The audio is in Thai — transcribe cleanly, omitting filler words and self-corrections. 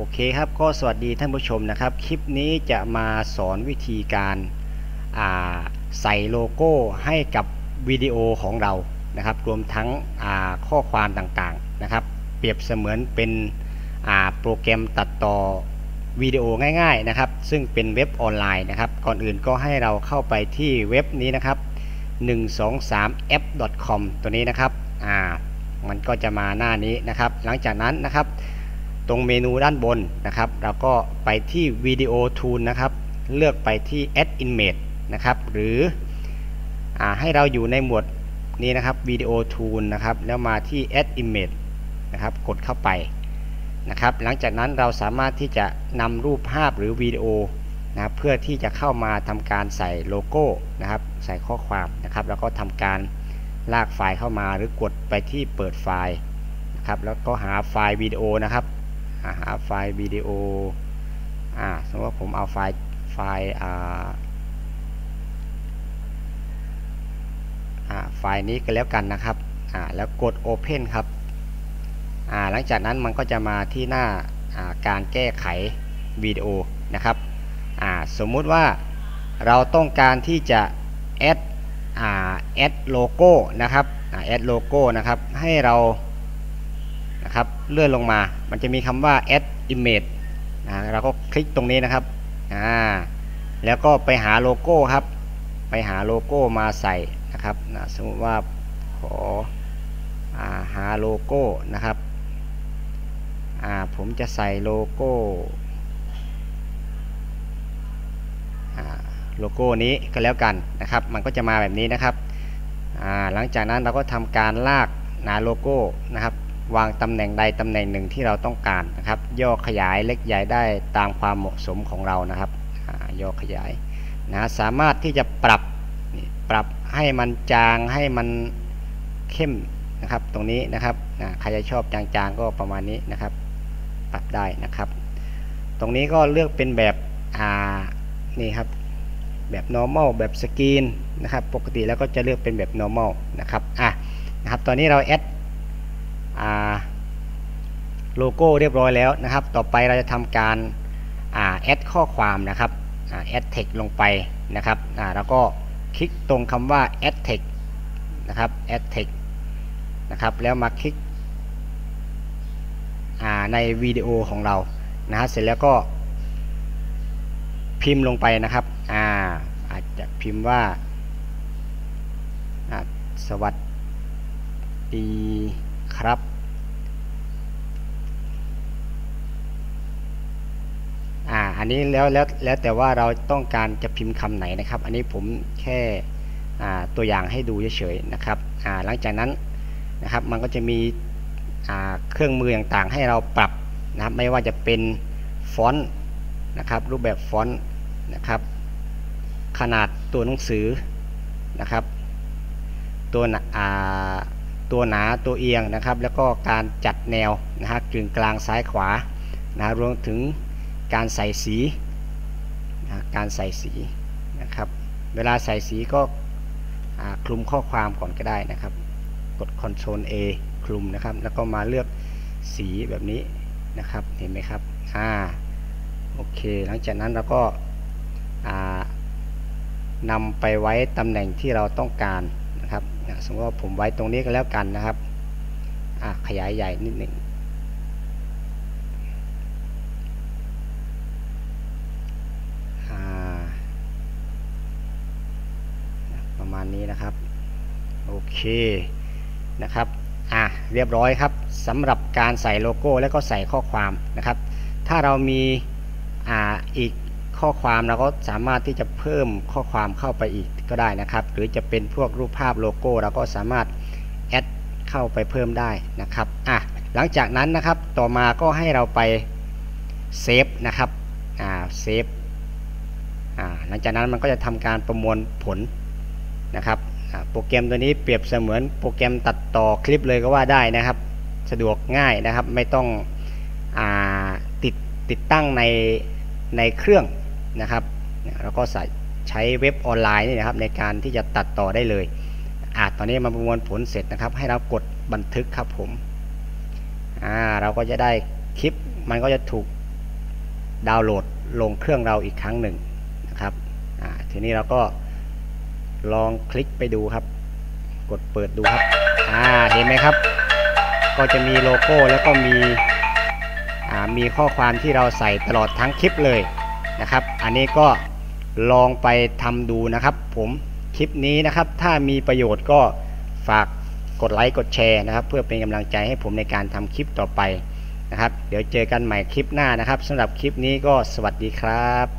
โอเคครับก็สวัสดีท่านผู้ชมนะครับคลิปนี้จะมาสอนวิธีการใส่โลโก้ให้กับวิดีโอของเรานะครับรวมทั้งข้อความต่างๆนะครับเปรียบเสมือนเป็นโปรแกรมตัดต่อวิดีโอง่ายๆนะครับซึ่งเป็นเว็บออนไลน์นะครับก่อนอื่นก็ให้เราเข้าไปที่เว็บนี้นะครับ 123apps.com ตัวนี้นะครับมันก็จะมาหน้านี้นะครับหลังจากนั้นนะครับตรงเมนูด้านบนนะครับเราก็ไปที่วิดีโอทูลนะครับเลือกไปที่ Add Image นะครับหรือให้เราอยู่ในหมวดนี้นะครับวิดีโอทูลนะครับแล้วมาที่ Add Image นะครับกดเข้าไปนะครับหลังจากนั้นเราสามารถที่จะนำรูปภาพหรือวิดีโอนะครับเพื่อที่จะเข้ามาทำการใส่โลโก้นะครับใส่ข้อความนะครับแล้วก็ทำการลากไฟล์เข้ามาหรือกดไปที่เปิดไฟล์นะครับแล้วก็หาไฟล์วิดีโอนะครับหาไฟล์วิดีโอสมมติว่าผมเอาไฟล์นี้ก็แล้วกันนะครับแล้วกด Open ครับหลังจากนั้นมันก็จะมาที่หน้าการแก้ไขวิดีโอนะครับสมมุติว่าเราต้องการที่จะแอดโลโก้นะครับแอดโลโก้นะครับให้เรานะครับเลื่อนลงมามันจะมีคำว่า add image เราก็คลิกตรงนี้นะครับแล้วก็ไปหาโลโก้ครับไปหาโลโก้มาใส่นะครับสมมติว่าขอหาโลโก้นะครับผมจะใส่โลโก้โลโก้นี้ก็แล้วกันนะครับมันก็จะมาแบบนี้นะครับหลังจากนั้นเราก็ทำการลากโลโก้นะครับวางตำแหน่งใดตำแหน่งหนึ่งที่เราต้องการนะครับย่อขยายเล็กใหญ่ได้ตามความเหมาะสมของเรานะครับย่อขยายนะสามารถที่จะปรับให้มันจางให้มันเข้มนะครับตรงนี้นะครับใครจะชอบจางๆก็ประมาณนี้นะครับปรับได้นะครับตรงนี้ก็เลือกเป็นแบบนี่ครับแบบ normal แบบสกรีนนะครับปกติแล้วก็จะเลือกเป็นแบบ normal นะครับนะครับตอนนี้เราแอดโลโก้เรียบร้อยแล้วนะครับต่อไปเราจะทำการแอดข้อความนะครับแอด text ลงไปนะครับแล้วก็คลิกตรงคำว่า add text นะครับ add text นะครับแล้วมาคลิกในวิดีโอของเรานะฮะเสร็จแล้วก็พิมพ์ลงไปนะครับอาจจะพิมพ์ว่าสวัสดีครับอันนี้แล้วแต่ว่าเราต้องการจะพิมพ์คำไหนนะครับอันนี้ผมแค่ตัวอย่างให้ดูเฉยๆนะครับหลังจากนั้นนะครับมันก็จะมีเครื่องมือต่างๆให้เราปรับนะครับไม่ว่าจะเป็นฟอนต์นะครับรูปแบบฟอนต์นะครับขนาดตัวหนังสือนะครับตัวหนาตัวเอียงนะครับแล้วก็การจัดแนวนะฮะกึ่งกลางซ้ายขวานะรวมถึงการใส่สีนะครับเวลาใส่สีก็คลุมข้อความก่อนก็ได้นะครับกด Ctrl A คลุมนะครับแล้วก็มาเลือกสีแบบนี้นะครับเห็นไหมครับโอเคหลังจากนั้นเราก็นำไปไว้ตำแหน่งที่เราต้องการนะครับสมมติว่าผมไว้ตรงนี้ก็แล้วกันนะครับขยายใหญ่นิดหนึ่งประมาณนี้นะครับโอเคนะครับเรียบร้อยครับสำหรับการใส่โลโก้แล้วก็ใส่ข้อความนะครับถ้าเรามีอีกข้อความเราก็สามารถที่จะเพิ่มข้อความเข้าไปอีกก็ได้นะครับหรือจะเป็นพวกรูปภาพโลโก้เราก็สามารถแอดเข้าไปเพิ่มได้นะครับหลังจากนั้นนะครับต่อมาก็ให้เราไปเซฟนะครับเซฟหลังจากนั้นมันก็จะทำการประมวลผลนะครับโปรแกรมตัวนี้เปรียบเสมือนโปรแกรมตัดต่อคลิปเลยก็ว่าได้นะครับสะดวกง่ายนะครับไม่ต้องติดตั้งในเครื่องนะครับแล้วก็ใช้เว็บออนไลน์นี่นะครับในการที่จะตัดต่อได้เลยตอนนี้มาประมวลผลเสร็จนะครับให้เรากดบันทึกครับผมเราก็จะได้คลิปมันก็จะถูก ดาวน์โหลดลงเครื่องเราอีกครั้งหนึ่งนะครับทีนี้เราก็ลองคลิกไปดูครับกดเปิดดูครับเห็นไหมครับก็จะมีโลโก้แล้วก็มีข้อความที่เราใส่ตลอดทั้งคลิปเลยนะครับอันนี้ก็ลองไปทำดูนะครับผมคลิปนี้นะครับถ้ามีประโยชน์ก็ฝากกดไลค์กดแชร์นะครับเพื่อเป็นกำลังใจให้ผมในการทำคลิปต่อไปนะครับเดี๋ยวเจอกันใหม่คลิปหน้านะครับสำหรับคลิปนี้ก็สวัสดีครับ